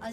A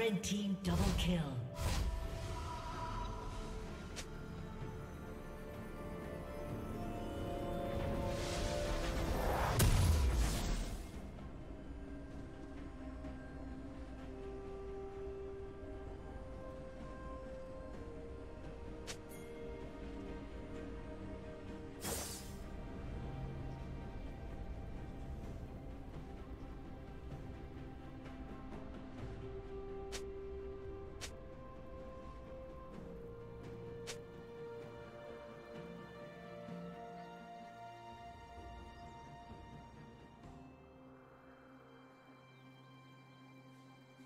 Red team double kill.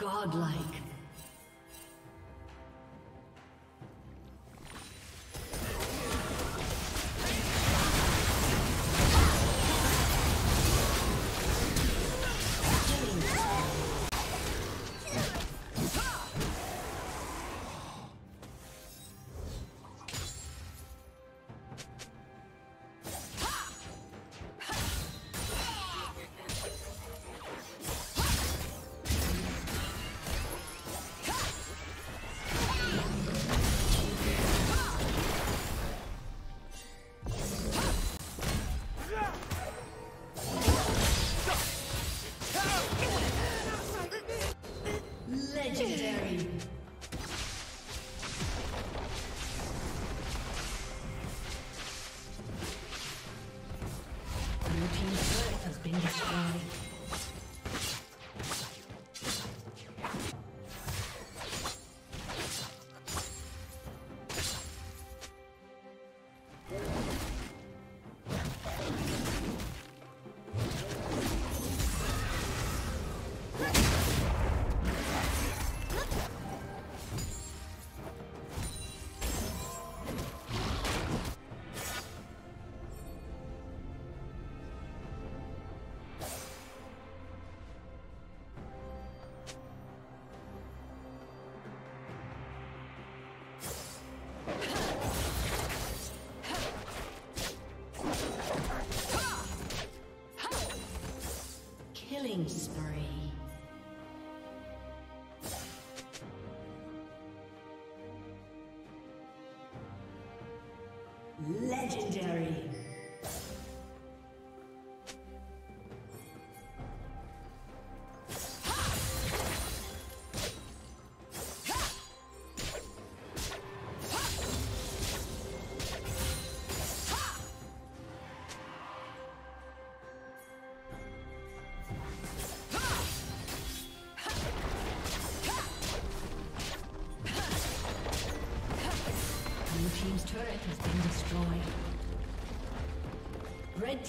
Godlike. Legendary. Red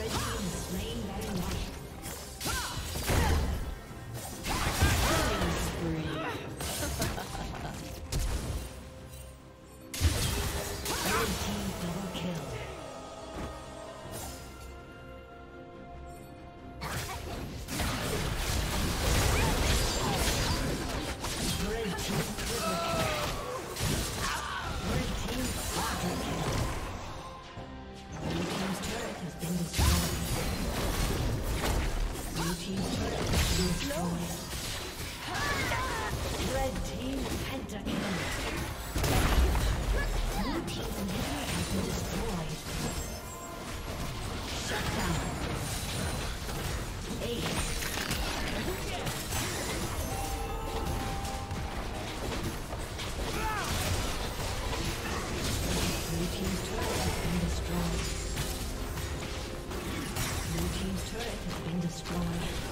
Blue team's turret has been destroyed.